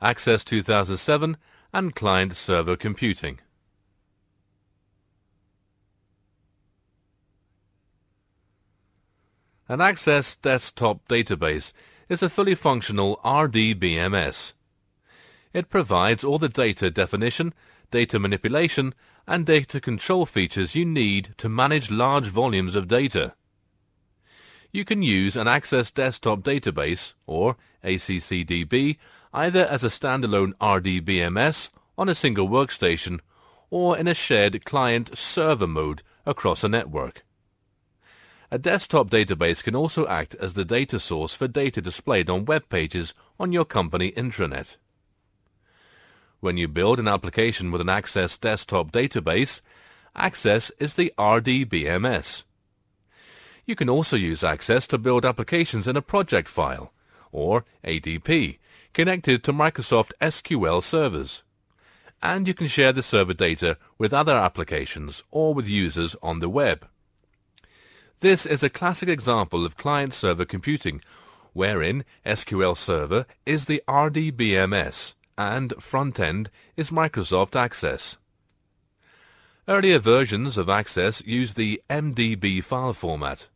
Access 2007, and client-server computing. An Access desktop database is a fully functional RDBMS. It provides all the data definition, data manipulation, and data control features you need to manage large volumes of data. You can use an Access desktop database, or ACCDB, either as a standalone RDBMS on a single workstation or in a shared client-server mode across a network. A desktop database can also act as the data source for data displayed on web pages on your company intranet. When you build an application with an Access desktop database, Access is the RDBMS. You can also use Access to build applications in a project file, or ADP, connected to Microsoft SQL servers. And you can share the server data with other applications or with users on the web. This is a classic example of client-server computing, wherein SQL Server is the RDBMS and front-end is Microsoft Access. Earlier versions of Access used the MDB file format,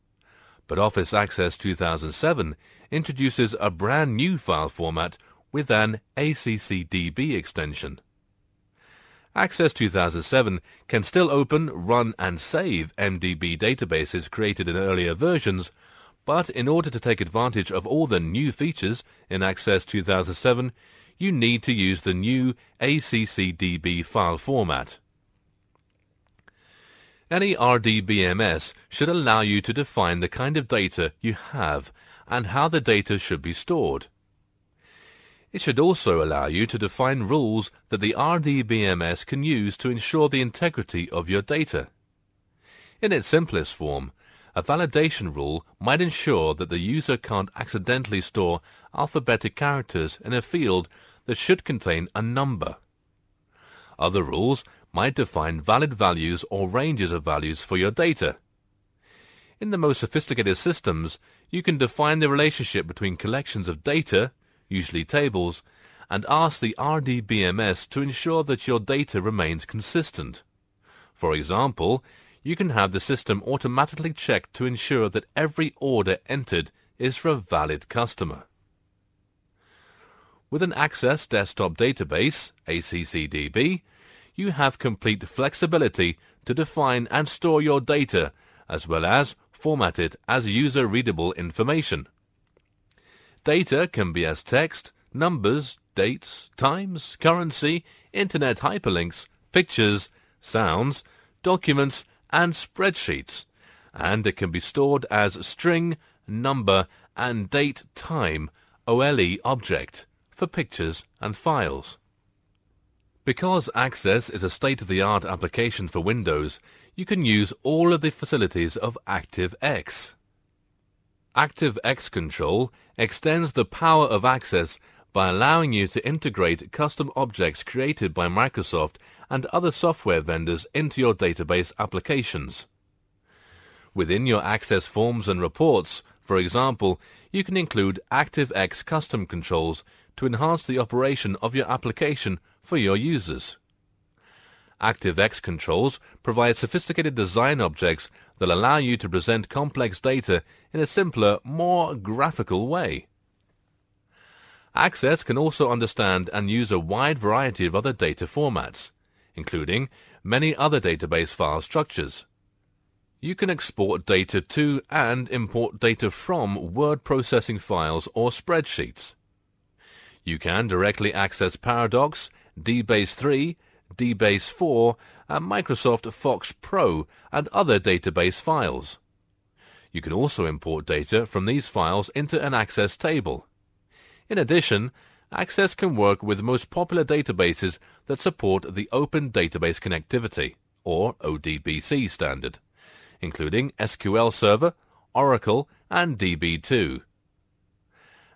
but Office Access 2007 introduces a brand new file format with an ACCDB extension. Access 2007 can still open, run and save MDB databases created in earlier versions, but in order to take advantage of all the new features in Access 2007, you need to use the new ACCDB file format. Any RDBMS should allow you to define the kind of data you have and how the data should be stored. It should also allow you to define rules that the RDBMS can use to ensure the integrity of your data. In its simplest form, a validation rule might ensure that the user can't accidentally store alphabetic characters in a field that should contain a number. Other rules might define valid values or ranges of values for your data. In the most sophisticated systems, you can define the relationship between collections of data, usually tables, and ask the RDBMS to ensure that your data remains consistent. For example, you can have the system automatically checked to ensure that every order entered is for a valid customer. With an Access desktop database, ACCDB, you have complete flexibility to define and store your data, as well as format it as user-readable information. Data can be as text, numbers, dates, times, currency, internet hyperlinks, pictures, sounds, documents, and spreadsheets, and it can be stored as string, number, and date time OLE object for pictures and files. Because Access is a state-of-the-art application for Windows, you can use all of the facilities of ActiveX. ActiveX Control extends the power of Access by allowing you to integrate custom objects created by Microsoft and other software vendors into your database applications. Within your Access forms and reports, for example, you can include ActiveX custom controls to enhance the operation of your application for your users. ActiveX controls provide sophisticated design objects that allow you to present complex data in a simpler, more graphical way. Access can also understand and use a wide variety of other data formats, including many other database file structures. You can export data to and import data from word processing files or spreadsheets. You can directly access Paradox, dBase III, dBase IV, and Microsoft Fox Pro and other database files. You can also import data from these files into an Access table. In addition, Access can work with the most popular databases that support the Open Database Connectivity, or ODBC standard, including SQL Server, Oracle, and DB2.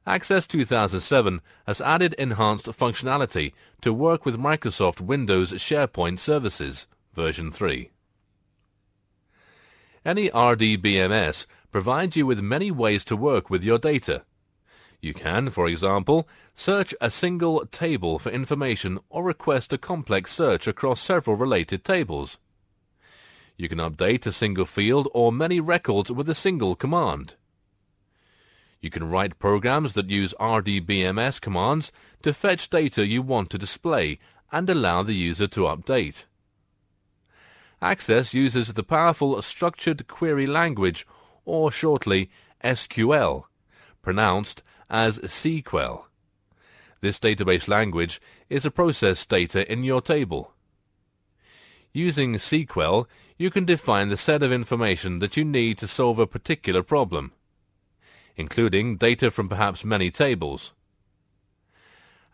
Access 2007 has added enhanced functionality to work with Microsoft Windows SharePoint Services, version 3. Any RDBMS provides you with many ways to work with your data. You can, for example, search a single table for information or request a complex search across several related tables. You can update a single field or many records with a single command. You can write programs that use RDBMS commands to fetch data you want to display and allow the user to update. Access uses the powerful Structured Query Language, or shortly SQL, pronounced as SQL. This database language is a process data in your table. Using SQL, you can define the set of information that you need to solve a particular problem, including data from perhaps many tables.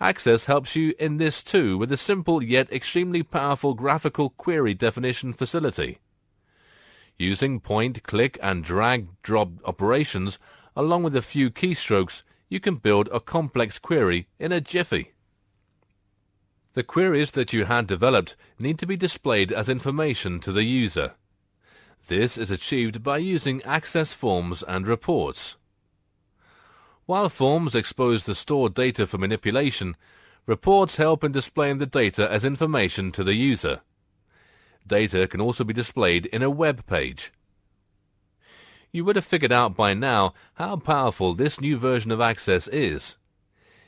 Access helps you in this too with a simple yet extremely powerful graphical query definition facility. Using point, click and drag drop operations along with a few keystrokes, you can build a complex query in a jiffy. The queries that you had developed need to be displayed as information to the user. This is achieved by using Access forms and reports. While forms expose the stored data for manipulation, reports help in displaying the data as information to the user. Data can also be displayed in a web page. You would have figured out by now how powerful this new version of Access is.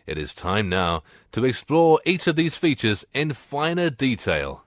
It is time now to explore each of these features in finer detail.